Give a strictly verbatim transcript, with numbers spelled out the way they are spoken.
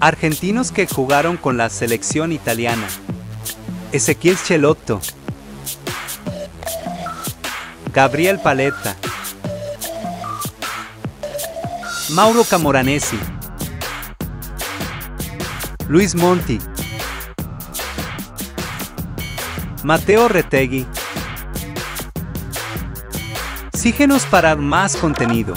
Argentinos que jugaron con la selección italiana. Ezequiel Schelotto, Gabriel Paletta, Mauro Camoranesi, Luis Monti, Mateo Retegui. Síguenos para más contenido.